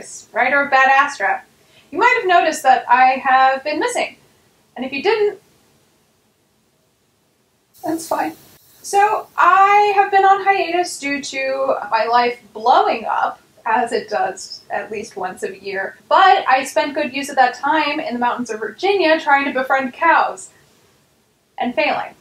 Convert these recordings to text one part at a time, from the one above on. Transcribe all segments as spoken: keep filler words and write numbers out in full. choice, writer of Bad Astra, you might have noticed that I have been missing. And if you didn't, that's fine. So I have been on hiatus due to my life blowing up, as it does at least once a year, but I spent good use of that time in the mountains of Virginia trying to befriend cows and failing.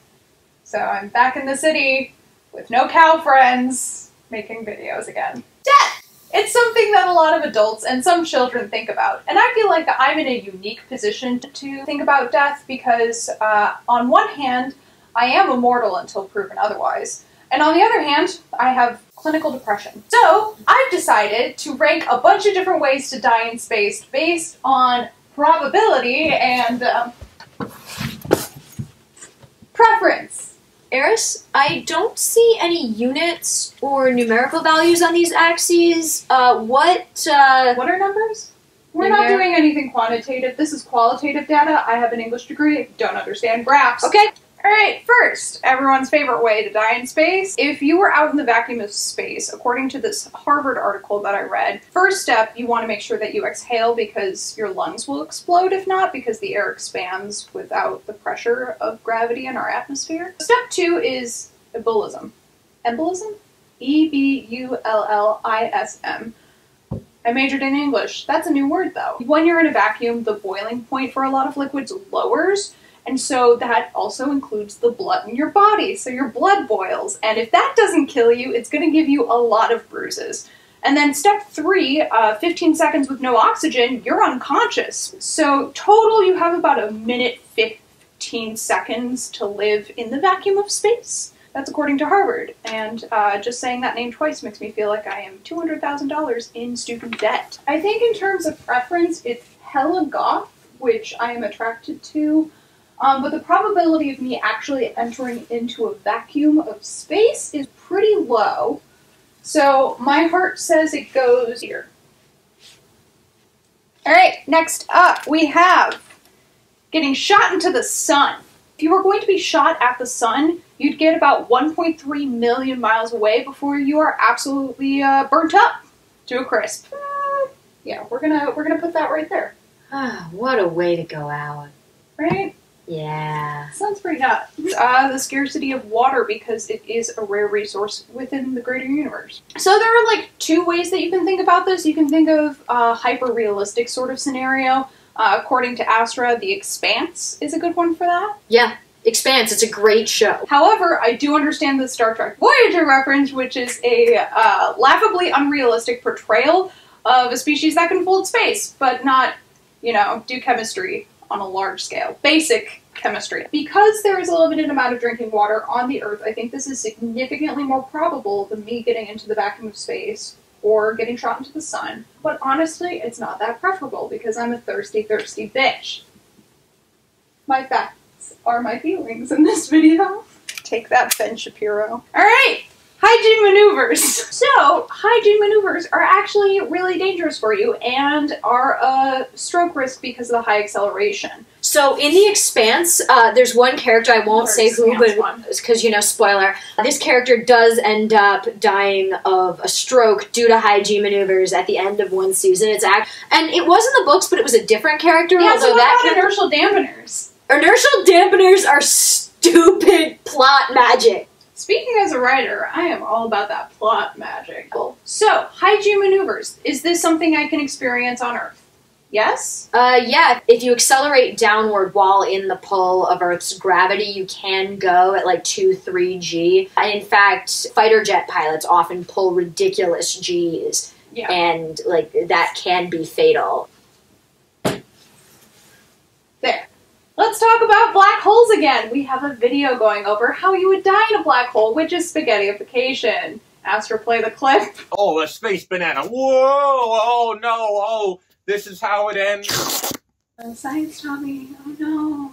So I'm back in the city with no cow friends making videos again. Death! It's something that a lot of adults and some children think about, and I feel like that I'm in a unique position to think about death because uh, on one hand, I am immortal until proven otherwise, and on the other hand, I have clinical depression. So I've decided to rank a bunch of different ways to die in space based on probability and um, preference. Eris, I don't see any units or numerical values on these axes. Uh, what, uh... What are numbers? We're not doing anything quantitative. This is qualitative data. I have an English degree. Don't understand graphs. Okay. Alright, first, everyone's favorite way to die in space. If you were out in the vacuum of space, according to this Harvard article that I read, first step, you want to make sure that you exhale because your lungs will explode if not, because the air expands without the pressure of gravity in our atmosphere. Step two is ebullism. Embolism? E B U L L I S M. I majored in English. That's a new word, though. When you're in a vacuum, the boiling point for a lot of liquids lowers, and so that also includes the blood in your body, so your blood boils, and if that doesn't kill you, it's going to give you a lot of bruises. And then step three, uh, fifteen seconds with no oxygen, you're unconscious. So total, you have about a minute fifteen seconds to live in the vacuum of space. That's according to Harvard, and uh, just saying that name twice makes me feel like I am two hundred thousand dollars in student debt. I think in terms of preference, it's hella goth, which I am attracted to. Um, but the probability of me actually entering into a vacuum of space is pretty low. So my heart says it goes here. Alright, next up we have getting shot into the sun. If you were going to be shot at the sun, you'd get about one point three million miles away before you are absolutely uh, burnt up to a crisp. Uh, yeah, we're gonna, we're gonna put that right there. Ah, what a way to go out. Right? Yeah. Sounds pretty nuts. Uh, the scarcity of water because it is a rare resource within the greater universe. So there are like two ways that you can think about this. You can think of a hyper-realistic sort of scenario. Uh, according to Astra, The Expanse is a good one for that. Yeah, Expanse. It's a great show. However, I do understand the Star Trek Voyager reference, which is a uh, laughably unrealistic portrayal of a species that can fold space, but not, you know, do chemistry on a large scale. Basic chemistry. Because there is a limited amount of drinking water on the Earth, I think this is significantly more probable than me getting into the vacuum of space or getting shot into the sun. But honestly, it's not that preferable because I'm a thirsty, thirsty bitch. My facts are my feelings in this video. Take that, Ben Shapiro. Alright! Hygiene maneuvers! So, hygiene maneuvers are actually really dangerous for you and are a stroke risk because of the high acceleration. So, in The Expanse, uh, there's one character, I won't or say who, but because, you know, spoiler, this character does end up dying of a stroke due to hygiene maneuvers at the end of one season. It's act And it was in the books, but it was a different character. Yeah, so that about inertial dampeners? Inertial dampeners are stupid plot magic. Speaking as a writer, I am all about that plot magic. So, hygiene maneuvers. Is this something I can experience on Earth? Yes? Uh, yeah. If you accelerate downward while in the pull of Earth's gravity, you can go at like two, three G. And in fact, fighter jet pilots often pull ridiculous Gs. Yeah. And like that can be fatal. There. Let's talk about black holes again. We have a video going over how you would die in a black hole, which is spaghettification. Astra, play the clip. Oh, a space banana. Whoa, oh no, oh, this is how it ends. Uh, science taught me, oh no.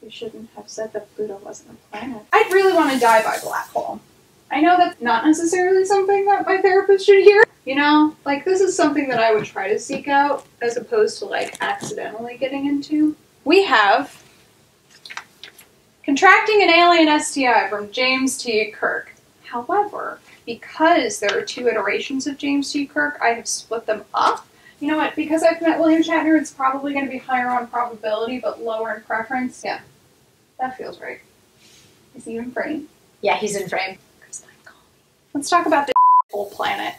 You shouldn't have said that Pluto wasn't a planet. I'd really want to die by black hole. I know that's not necessarily something that my therapist should hear. You know, like this is something that I would try to seek out as opposed to like accidentally getting into. We have Contracting an Alien S T I from James T Kirk. However, because there are two iterations of James T. Kirk, I have split them up. You know what? Because I've met William Shatner, it's probably going to be higher on probability, but lower in preference. Yeah, that feels right. Is he in frame? Yeah, he's in frame. Let's talk about this whole planet.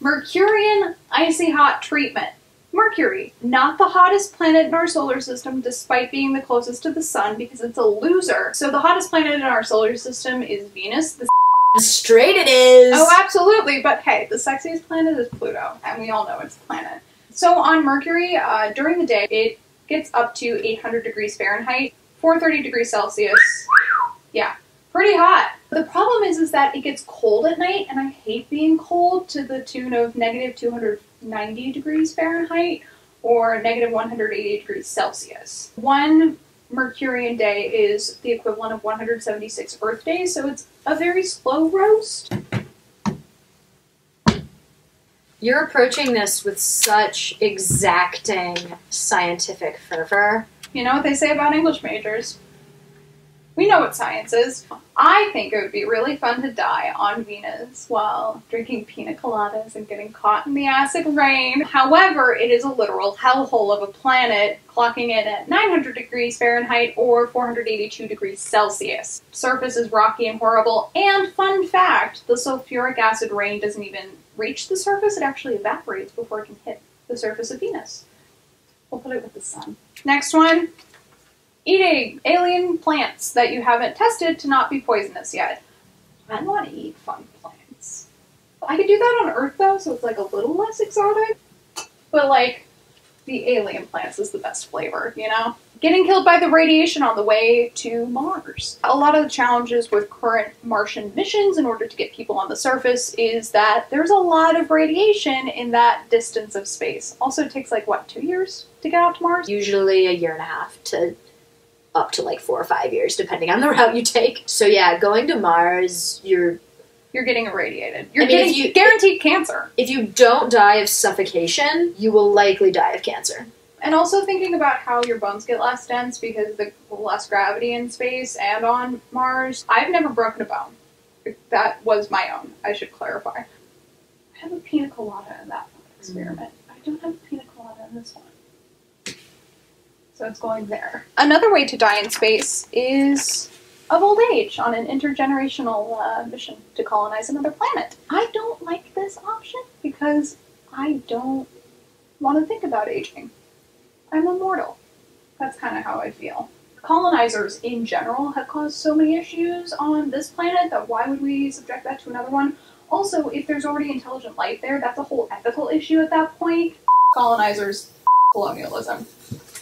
Mercurian icy hot treatment. Mercury, not the hottest planet in our solar system, despite being the closest to the sun, because it's a loser. So the hottest planet in our solar system is Venus. The straight it is. Oh, absolutely. But hey, the sexiest planet is Pluto, and we all know it's a planet. So on Mercury, uh, during the day, it gets up to eight hundred degrees Fahrenheit, four hundred thirty degrees Celsius. Yeah, pretty hot. The problem is, is that it gets cold at night, and I hate being cold to the tune of negative two hundred ninety degrees Fahrenheit or negative one hundred eighty degrees Celsius. One Mercurian day is the equivalent of one hundred seventy-six Earth days, so it's a very slow roast. You're approaching this with such exacting scientific fervor. You know what they say about English majors. We know what science is. I think it would be really fun to die on Venus while drinking pina coladas and getting caught in the acid rain. However, it is a literal hellhole of a planet, clocking in at nine hundred degrees Fahrenheit or four hundred eighty-two degrees Celsius. Surface is rocky and horrible, and fun fact, the sulfuric acid rain doesn't even reach the surface, it actually evaporates before it can hit the surface of Venus. We'll put it with the sun. Next one. Eating alien plants that you haven't tested to not be poisonous yet. I want to eat fun plants. I could do that on Earth though, so it's like a little less exotic. But like, the alien plants is the best flavor, you know? Getting killed by the radiation on the way to Mars. A lot of the challenges with current Martian missions in order to get people on the surface is that there's a lot of radiation in that distance of space. Also, it takes like, what, two years to get out to Mars? Usually a year and a half to up to like four or five years, depending on the route you take. So yeah, going to Mars, you're... You're getting irradiated. You're I mean, getting you, guaranteed if, cancer. If you don't die of suffocation, you will likely die of cancer. And also thinking about how your bones get less dense because the less gravity in space and on Mars. I've never broken a bone. That was my own, I should clarify. I have a pina colada in that experiment. Mm. I don't have a pina colada in this one. So it's going there. Another way to die in space is of old age on an intergenerational uh, mission to colonize another planet. I don't like this option because I don't want to think about aging. I'm immortal. That's kind of how I feel. Colonizers in general have caused so many issues on this planet that why would we subject that to another one? Also, if there's already intelligent life there, that's a whole ethical issue at that point. Colonizers, colonialism.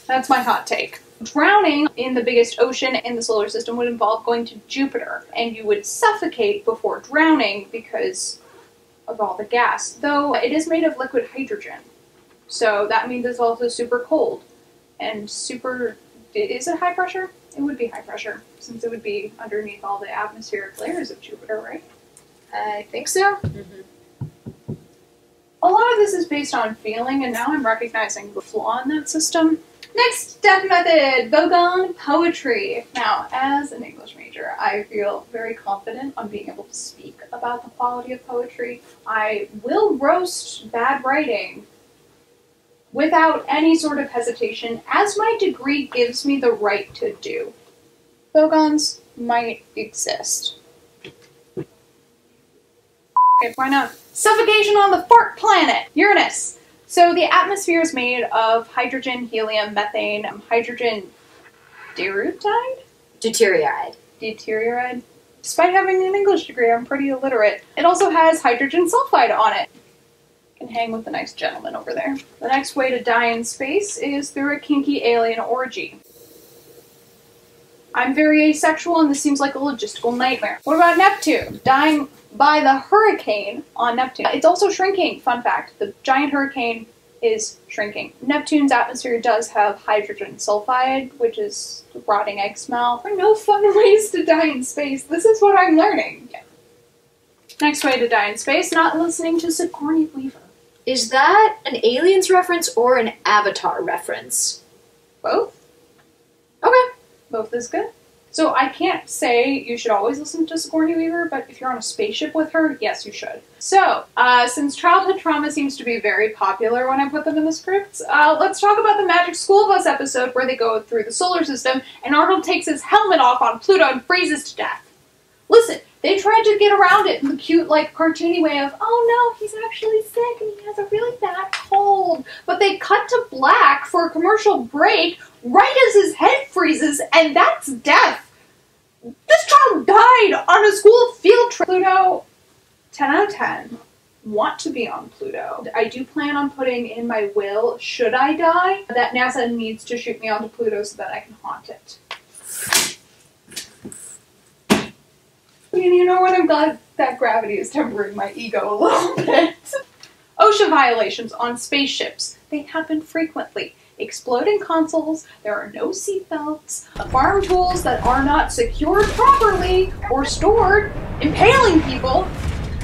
That's my hot take. Drowning in the biggest ocean in the solar system would involve going to Jupiter, and you would suffocate before drowning because of all the gas, though it is made of liquid hydrogen. So that means it's also super cold and super, is it high pressure? It would be high pressure since it would be underneath all the atmospheric layers of Jupiter, right? I think so. Mm-hmm. A lot of this is based on feeling, and now I'm recognizing the flaw in that system. Next death method, Vogon poetry. Now, as an English major, I feel very confident on being able to speak about the quality of poetry. I will roast bad writing without any sort of hesitation, as my degree gives me the right to do. Vogons might exist. Okay, why not? Suffocation on the fart planet, Uranus. So the atmosphere is made of hydrogen, helium, methane, um, hydrogen deuteride? Deuteride. Deuteride. Despite having an English degree, I'm pretty illiterate. It also has hydrogen sulfide on it. Can hang with the nice gentleman over there. The next way to die in space is through a kinky alien orgy. I'm very asexual and this seems like a logistical nightmare. What about Neptune? Dying by the hurricane on Neptune. It's also shrinking, fun fact. The giant hurricane is shrinking. Neptune's atmosphere does have hydrogen sulfide, which is rotting egg smell. There are no fun ways to die in space. This is what I'm learning. Yeah. Next way to die in space, not listening to Sigourney Weaver. Is that an Aliens reference or an Avatar reference? Both. Okay. Both is good. So I can't say you should always listen to Sigourney Weaver, but if you're on a spaceship with her, yes, you should. So, uh, since childhood trauma seems to be very popular when I put them in the scripts, uh, let's talk about the Magic School Bus episode where they go through the solar system and Arnold takes his helmet off on Pluto and freezes to death. Listen, they tried to get around it in the cute, like, cartoony way of, oh no, he's actually sick and he has a really bad cold. But they cut to black for a commercial break right as his head freezes, and that's death. This child died on a school field trip. Pluto, ten out of ten. Want to be on Pluto. I do plan on putting in my will, should I die, that NASA needs to shoot me onto Pluto so that I can haunt it. And you know what, I'm glad that gravity is tempering my ego a little bit. OSHA violations on spaceships. They happen frequently. Exploding consoles, there are no seatbelts, farm tools that are not secured properly or stored, impaling people.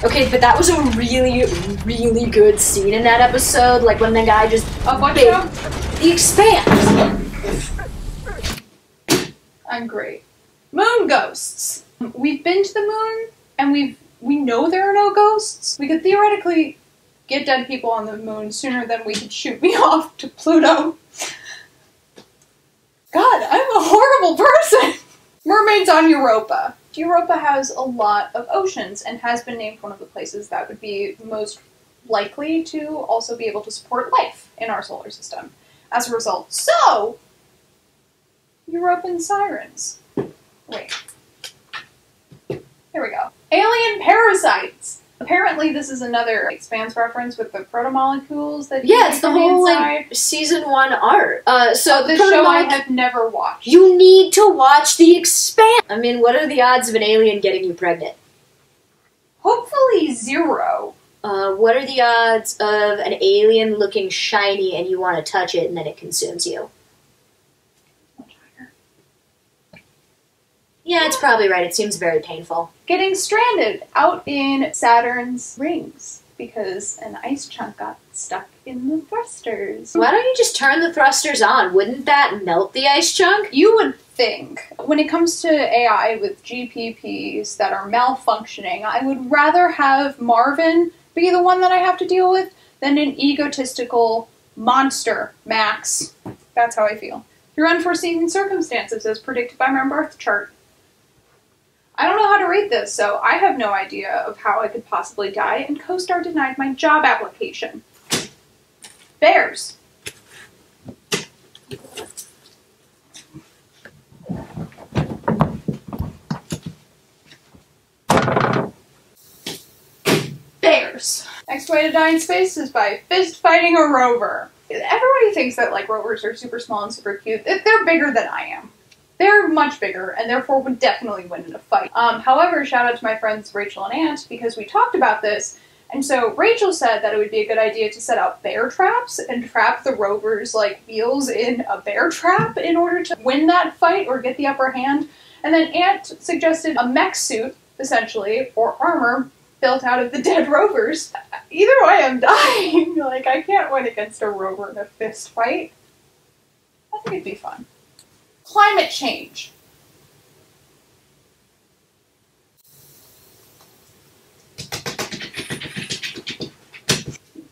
Okay, but that was a really, really good scene in that episode, like when the guy just... Of what show? The Expanse. I'm great. Moon ghosts. We've been to the moon, and we've we know there are no ghosts. We could theoretically get dead people on the moon sooner than we could shoot me off to Pluto. God, I'm a horrible person! Mermaids on Europa. Europa has a lot of oceans and has been named one of the places that would be most likely to also be able to support life in our solar system as a result. So, European sirens. Wait. There we go. Alien parasites! Apparently this is another Expanse reference with the protomolecules that yeah, it's the whole inside. Like season one art. Uh, so oh, the show I have never watched. You need to watch The Expanse. I mean, what are the odds of an alien getting you pregnant? Hopefully zero. Uh, what are the odds of an alien looking shiny and you want to touch it and then it consumes you? Yeah, it's probably right. It seems very painful. Getting stranded out in Saturn's rings because an ice chunk got stuck in the thrusters. Why don't you just turn the thrusters on? Wouldn't that melt the ice chunk? You would think. When it comes to A I with G P Ps that are malfunctioning, I would rather have Marvin be the one that I have to deal with than an egotistical monster, Max. That's how I feel. Through unforeseen circumstances as predicted by my birth chart. I don't know how to read this, so I have no idea of how I could possibly die, and CoStar denied my job application. Bears. Bears. Next way to die in space is by fist fighting a rover. Everybody thinks that, like, rovers are super small and super cute. They're bigger than I am. They're much bigger, and therefore would definitely win in a fight. Um, however, shout out to my friends Rachel and Aunt, because we talked about this, and so Rachel said that it would be a good idea to set out bear traps and trap the rover's, like, wheels in a bear trap in order to win that fight or get the upper hand. And then Aunt suggested a mech suit, essentially, or armor, built out of the dead rovers. Either way, I'm dying. Like, I can't win against a rover in a fist fight. I think it'd be fun. Climate change.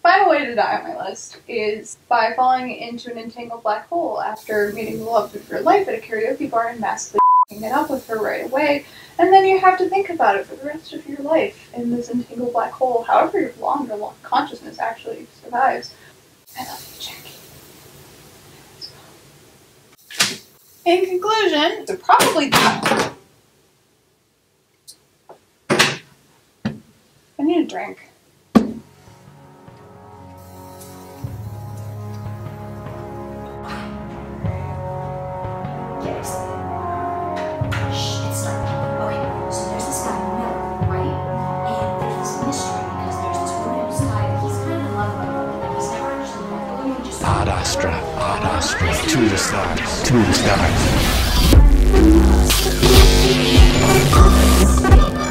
Final way to die on my list is by falling into an entangled black hole after meeting the love of your life at a karaoke bar and massively f***ing it up with her right away, and then you have to think about it for the rest of your life in this entangled black hole, however long your long consciousness actually survives. I love you, Jackie. In conclusion, they're probably not. I need a drink. To the stars, to the stars.